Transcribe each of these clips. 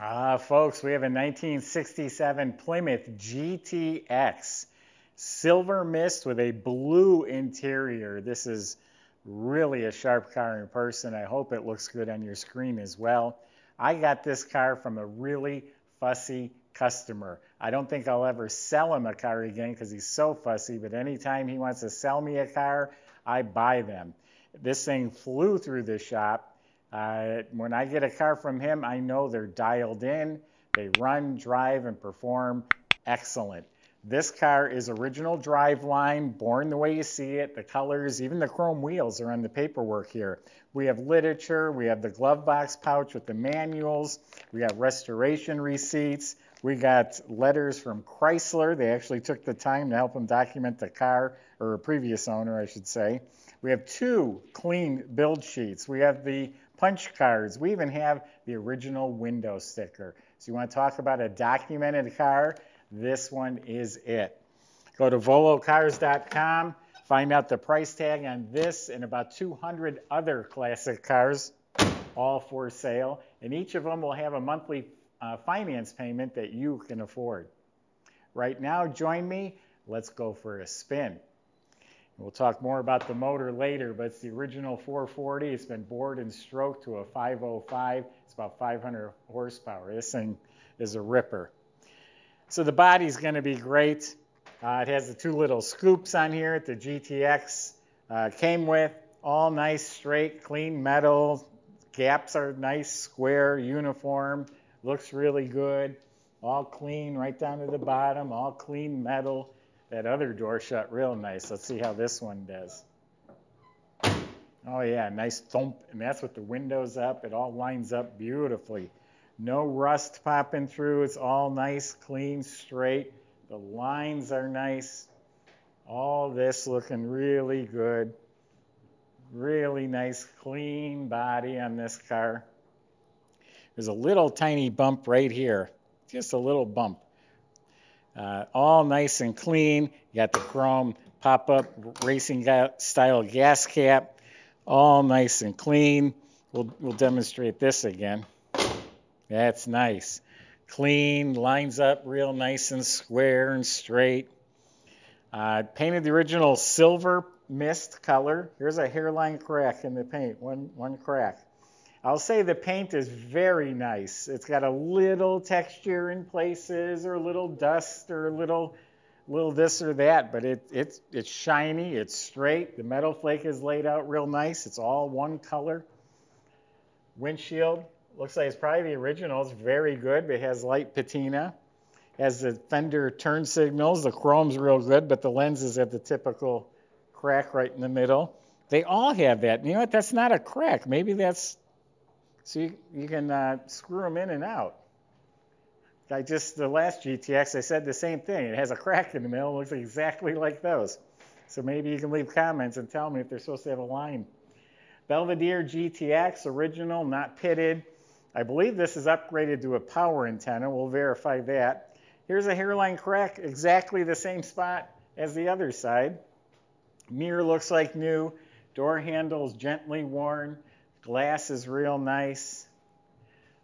Ah, folks, we have a 1967 Plymouth GTX. Silver mist with a blue interior. This is really a sharp car in person. I hope it looks good on your screen as well. I got this car from a really fussy customer. I don't think I'll ever sell him a car again because he's so fussy, but anytime he wants to sell me a car, I buy them. This thing flew through the shop. When I get a car from him, I know they're dialed in. They run, drive, and perform excellent. This car is original driveline, born the way you see it. The colors, even the chrome wheels are on the paperwork here. We have literature. We have the glove box pouch with the manuals. We got restoration receipts. We got letters from Chrysler. They actually took the time to help them document the car, or a previous owner, I should say. We have two clean build sheets. We have the punch cards. We even have the original window sticker. So you want to talk about a documented car? This one is it. Go to volocars.com, find out the price tag on this and about 200 other classic cars, all for sale. And each of them will have a monthly finance payment that you can afford. Right now, join me. Let's go for a spin. We'll talk more about the motor later, but it's the original 440. It's been bored and stroked to a 505. It's about 500 horsepower. This thing is a ripper. So the body's going to be great. It has the two little scoops on here that the GTX came with. All nice, straight, clean metal. Gaps are nice, square, uniform. Looks really good. All clean right down to the bottom. All clean metal. That other door shut real nice. Let's see how this one does. Oh yeah, nice thump. And that's with the windows up. It all lines up beautifully. No rust popping through. It's all nice, clean, straight. The lines are nice. All this looking really good. Really nice, clean body on this car. There's a little tiny bump right here. Just a little bump. All nice and clean. You got the chrome pop-up racing style gas cap. All nice and clean. We'll demonstrate this again. That's nice. Clean, lines up real nice and square and straight. Painted the original silver mist color. Here's a hairline crack in the paint, one crack. I'll say the paint is very nice. It's got a little texture in places, or a little dust, or a little this or that, but it's shiny, it's straight. The metal flake is laid out real nice. It's all one color. Windshield, looks like it's probably the original. It's very good, but it has light patina. It has the fender turn signals. The chrome's real good, but the lenses have the typical crack right in the middle. They all have that. And you know what? That's not a crack. Maybe that's... So you can screw them in and out. The last GTX, I said the same thing. It has a crack in the middle. It looks exactly like those. So maybe you can leave comments and tell me if they're supposed to have a line. Belvedere GTX, original, not pitted. I believe this is upgraded to a power antenna. We'll verify that. Here's a hairline crack, exactly the same spot as the other side. Mirror looks like new. Door handles gently worn. Glass is real nice.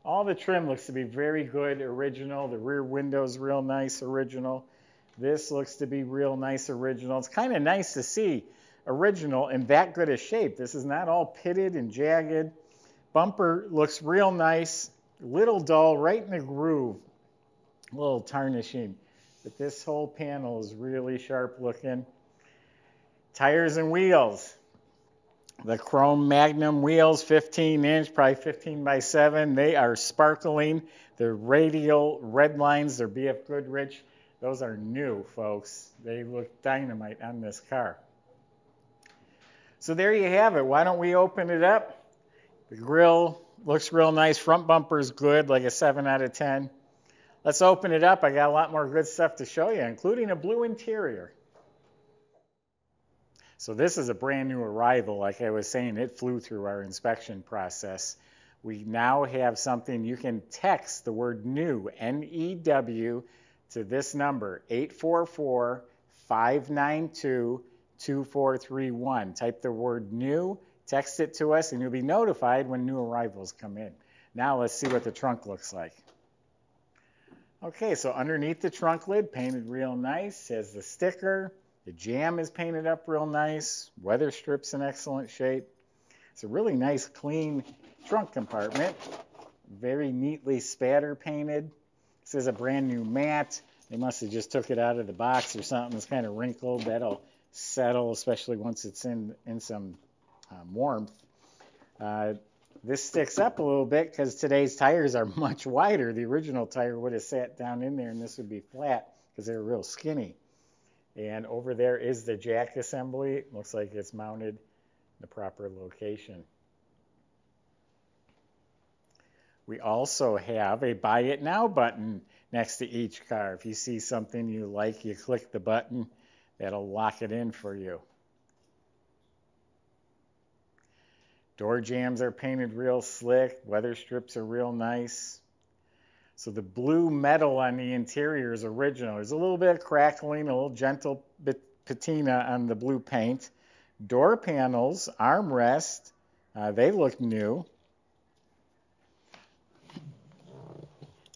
All the trim looks to be very good, original. The rear window's real nice, original. This looks to be real nice, original. It's kind of nice to see original in that good a shape. This is not all pitted and jagged. Bumper looks real nice. Little dull, right in the groove. A little tarnishing. But this whole panel is really sharp looking. Tires and wheels. The chrome Magnum wheels, 15-inch, probably 15 by 7. They are sparkling. The radial red lines, they're BF Goodrich. Those are new, folks. They look dynamite on this car. So there you have it. Why don't we open it up? The grill looks real nice. Front bumper's good, like a 7 out of 10. Let's open it up. I got a lot more good stuff to show you, including a blue interior. So this is a brand new arrival. Like I was saying, it flew through our inspection process. We now have something you can text the word new, N-E-W, to this number, 844-592-2431. Type the word new, text it to us, and you'll be notified when new arrivals come in. Now let's see what the trunk looks like. Okay, so underneath the trunk lid, painted real nice, has the sticker. The jam is painted up real nice. Weather strip's in excellent shape. It's a really nice, clean trunk compartment. Very neatly spatter painted. This is a brand new matte. They must have just took it out of the box or something. It's kind of wrinkled. That'll settle, especially once it's in some warmth. This sticks up a little bit because today's tires are much wider. The original tire would have sat down in there and this would be flat because they're real skinny. And over there is the jack assembly. It looks like it's mounted in the proper location. We also have a Buy It Now button next to each car. If you see something you like, you click the button. That'll lock it in for you. Door jams are painted real slick. Weather strips are real nice. So the blue metal on the interior is original. There's a little bit of crackling, a little gentle patina on the blue paint. Door panels, armrest, they look new.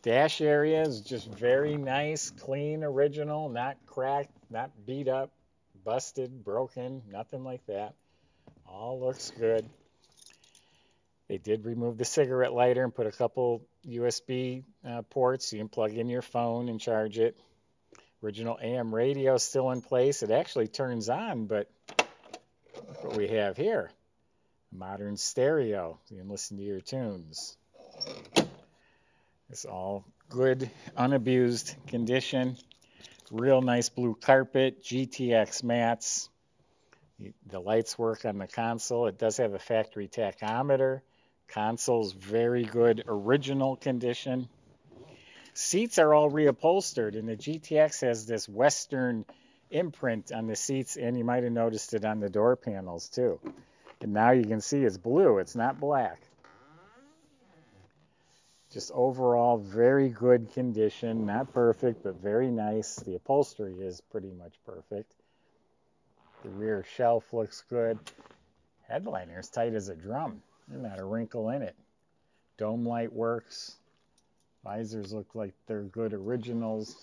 Dash area is just very nice, clean, original, not cracked, not beat up, busted, broken, nothing like that. All looks good. They did remove the cigarette lighter and put a couple USB ports so you can plug in your phone and charge it. Original AM radio is still in place. It actually turns on, but look what we have here. Modern stereo. You can listen to your tunes. It's all good, unabused condition. Real nice blue carpet, GTX mats. The lights work on the console. It does have a factory tachometer. Console's very good original condition. Seats are all reupholstered, and the GTX has this Western imprint on the seats, and you might have noticed it on the door panels too. And now you can see it's blue, it's not black. Just overall, very good condition. Not perfect, but very nice. The upholstery is pretty much perfect. The rear shelf looks good. Headliner is tight as a drum. There's not a wrinkle in it. Dome light works. Visors look like they're good originals.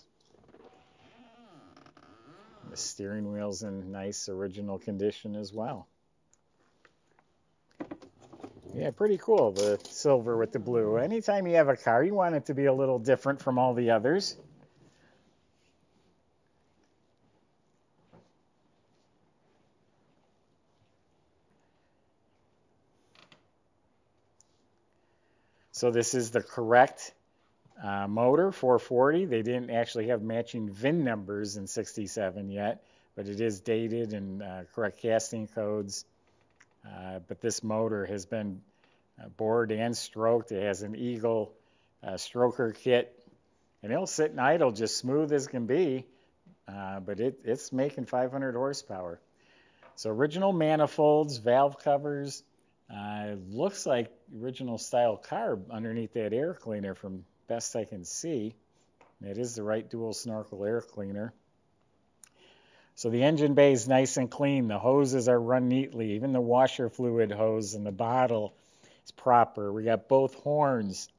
The steering wheel's in nice original condition as well. Yeah, pretty cool, the silver with the blue. Anytime you have a car, you want it to be a little different from all the others. So this is the correct motor, 440. They didn't actually have matching VIN numbers in 67 yet, but it is dated and correct casting codes. But this motor has been bored and stroked. It has an Eagle stroker kit, and it'll sit and idle just smooth as can be, but it's making 500 horsepower. So original manifolds, valve covers, looks like original style carb underneath that air cleaner from best I can see. And it is the right dual snorkel air cleaner. So the engine bay is nice and clean. The hoses are run neatly. Even the washer fluid hose and the bottle is proper. We got both horns.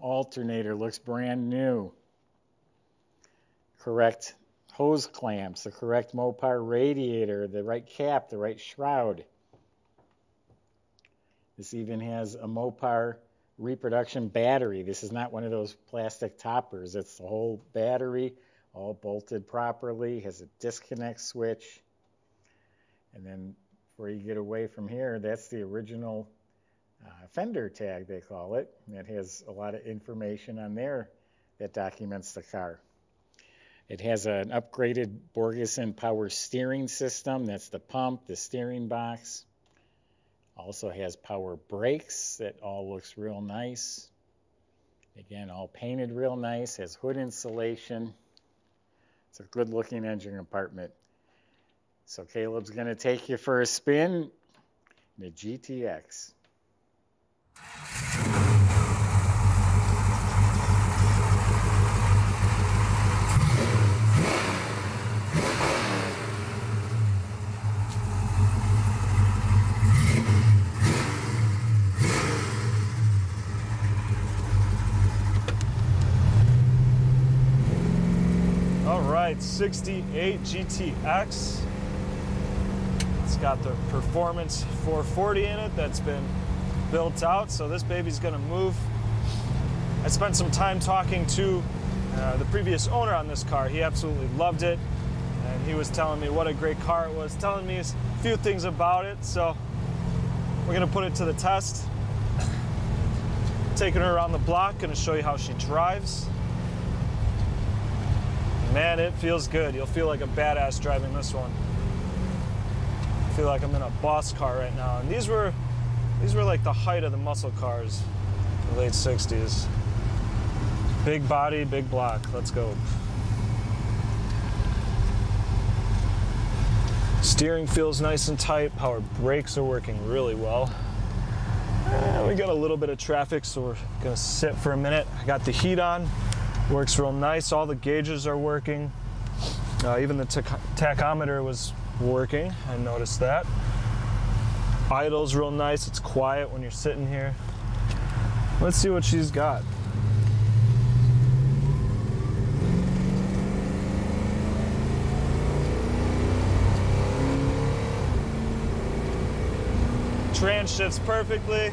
Alternator looks brand new. Correct hose clamps, the correct Mopar radiator, the right cap, the right shroud. This even has a Mopar reproduction battery. This is not one of those plastic toppers. It's the whole battery, all bolted properly, has a disconnect switch. And then before you get away from here, that's the original fender tag, they call it. And it has a lot of information on there that documents the car. It has an upgraded Borgeson power steering system. That's the pump, the steering box. Also has power brakes. That all looks real nice. Again, all painted real nice, has hood insulation. It's a good looking engine compartment. So Caleb's gonna take you for a spin in the GTX. inside 68 GTX. It's got the Performance 440 in it that's been built out, so this baby's gonna move. I spent some time talking to the previous owner on this car. He absolutely loved it, and he was telling me what a great car it was, telling me a few things about it, so we're gonna put it to the test. Taking her around the block, gonna show you how she drives. Man, it feels good. You'll feel like a badass driving this one. I feel like I'm in a boss car right now. And these were like the height of the muscle cars in the late 60s. Big body, big block. Let's go. Steering feels nice and tight. Power brakes are working really well. And we got a little bit of traffic, so we're gonna sit for a minute. I got the heat on. Works real nice. All the gauges are working. Even the tachometer was working. I noticed that. Idle's real nice. It's quiet when you're sitting here. Let's see what she's got. Trans shifts perfectly.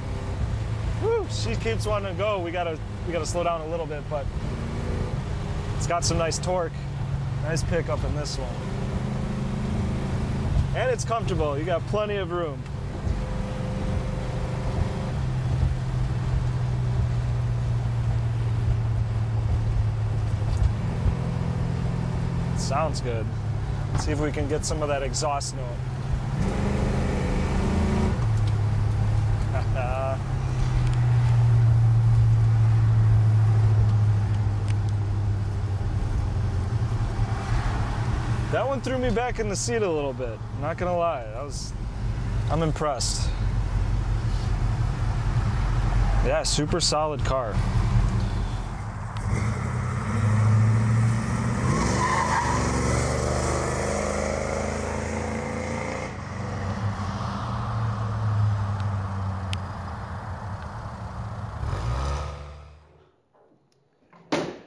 Woo, she keeps wanting to go. We gotta slow down a little bit, but it's got some nice torque, nice pickup in this one. And it's comfortable, you got plenty of room. Sounds good. Let's see if we can get some of that exhaust note. That one threw me back in the seat a little bit. Not gonna lie, I'm impressed. Yeah, super solid car.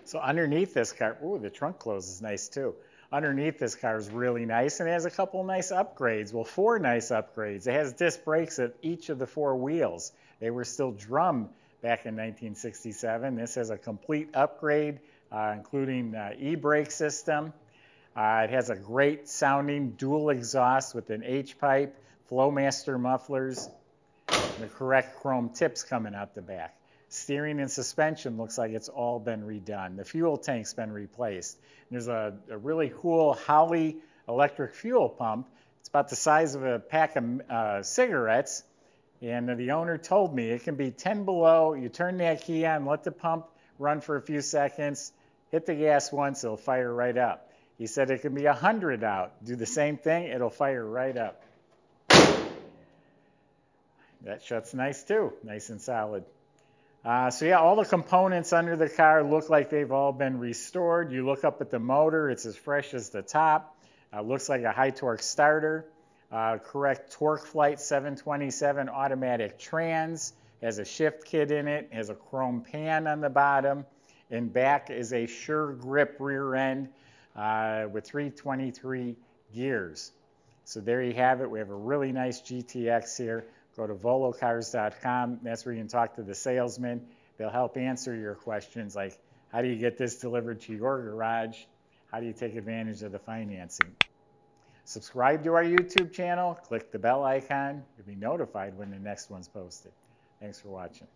So underneath this car, ooh, the trunk closes nice too. Underneath this car is really nice, and it has a couple nice upgrades. Well, four nice upgrades. It has disc brakes at each of the four wheels. They were still drum back in 1967. This has a complete upgrade, including e-brake system. It has a great sounding dual exhaust with an H-pipe, Flowmaster mufflers, and the correct chrome tips coming out the back. Steering and suspension looks like it's all been redone. The fuel tank's been replaced. There's a really cool Holley electric fuel pump. It's about the size of a pack of cigarettes, and the owner told me it can be 10 below. You turn that key on, let the pump run for a few seconds, hit the gas once, it'll fire right up. He said it can be 100 out. Do the same thing, it'll fire right up. That shuts nice too, nice and solid. So yeah, all the components under the car look like they've all been restored. You look up at the motor, it's as fresh as the top. Looks like a high torque starter. Correct Torque Flight 727 automatic trans. Has a shift kit in it, has a chrome pan on the bottom. And back is a SureGrip rear end with 323 gears. So there you have it. We have a really nice GTX here. Go to volocars.com. That's where you can talk to the salesman. They'll help answer your questions like, how do you get this delivered to your garage? How do you take advantage of the financing? Subscribe to our YouTube channel. Click the bell icon. You'll be notified when the next one's posted. Thanks for watching.